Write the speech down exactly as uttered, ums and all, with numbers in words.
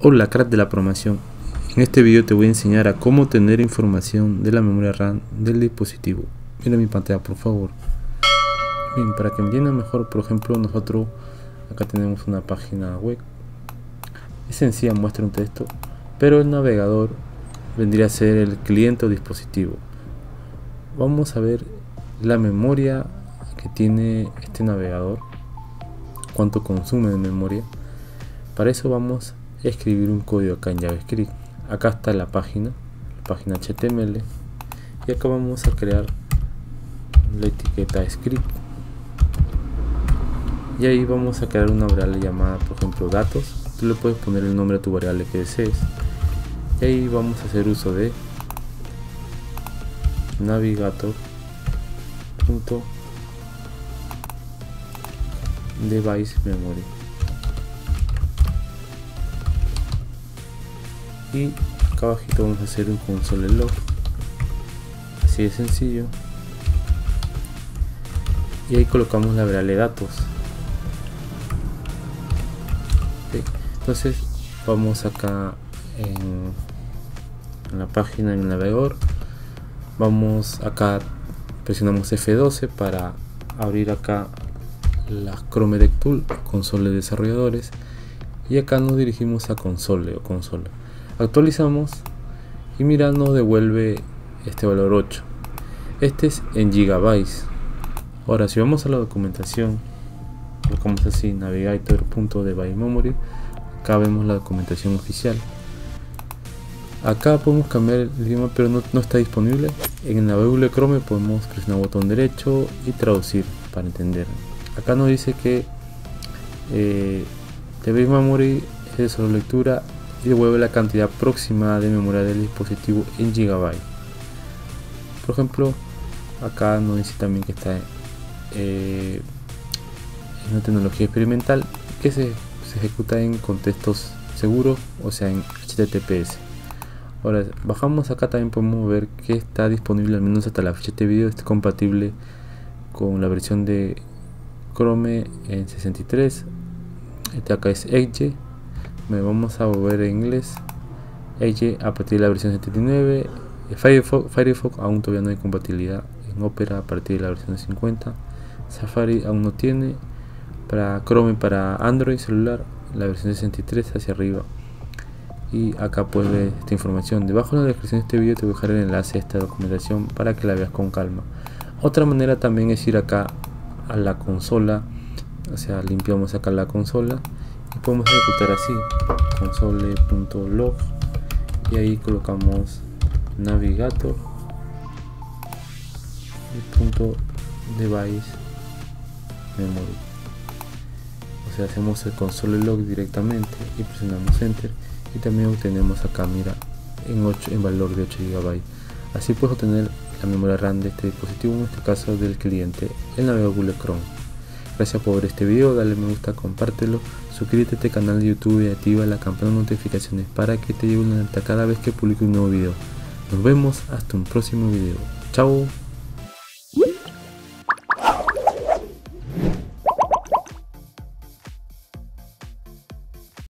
Hola crack de la programación, en este video te voy a enseñar a cómo obtener información de la memoria RAM del dispositivo. Mira mi pantalla por favor. Bien, para que me entiendan mejor, por ejemplo, nosotros acá tenemos una página web. Es sencilla, muestra un texto, pero el navegador vendría a ser el cliente o dispositivo. Vamos a ver la memoria que tiene este navegador, cuánto consume de memoria. Para eso vamos a escribir un código acá en JavaScript. Acá está la página, la página H T M L, y acá vamos a crear la etiqueta script, y ahí vamos a crear una variable llamada, por ejemplo, datos. Tú le puedes poner el nombre a tu variable que desees, y ahí vamos a hacer uso de navigator punto deviceMemory. Y acá abajito vamos a hacer un console punto log, así de sencillo, y ahí colocamos la variable datos. Okay. Entonces vamos acá en, en la página, en el navegador, vamos acá, presionamos F doce para abrir acá la Chrome DevTools, console de desarrolladores, y acá nos dirigimos a console o console. Actualizamos y mira, nos devuelve este valor ocho. Este es en gigabytes. Ahora si vamos a la documentación, colocamos así navigator punto deviceMemory, acá vemos la documentación oficial. Acá podemos cambiar el idioma, pero no, no está disponible. En el navegador de Chrome podemos presionar botón derecho y traducir para entender. Acá nos dice que eh, deviceMemory es de solo lectura y devuelve la cantidad aproximada de memoria del dispositivo en gigabyte. Por ejemplo, acá nos dice también que está eh, en una tecnología experimental que se, se ejecuta en contextos seguros, o sea en H T T P S. Ahora bajamos acá, también podemos ver que está disponible, al menos hasta la fecha de este video, es compatible con la versión de Chrome en sesenta y tres. Este acá es Edge. Me vamos a volver en inglés. Edge a partir de la versión setenta y nueve. Firefox, Firefox aún todavía no hay compatibilidad. En Opera a partir de la versión cincuenta. Safari aún no tiene. Para Chrome, para Android celular, la versión sesenta y tres hacia arriba. Y acá puedes ver esta información. Debajo en la descripción de este video te voy a dejar el enlace a esta documentación para que la veas con calma. Otra manera también es ir acá a la consola. O sea, limpiamos acá la consola. Y podemos ejecutar así console punto log, y ahí colocamos navigator punto device memory. O sea, hacemos el console punto log directamente y presionamos enter, y también obtenemos acá, mira, en ocho, en valor de ocho gigabytes. Así puedes obtener la memoria RAM de este dispositivo, en este caso del cliente, el navegador Google Chrome. Gracias por ver este video, dale me gusta, compártelo, suscríbete a este canal de YouTube y activa la campana de notificaciones para que te llegue una alerta cada vez que publique un nuevo video. Nos vemos hasta un próximo video. Chao.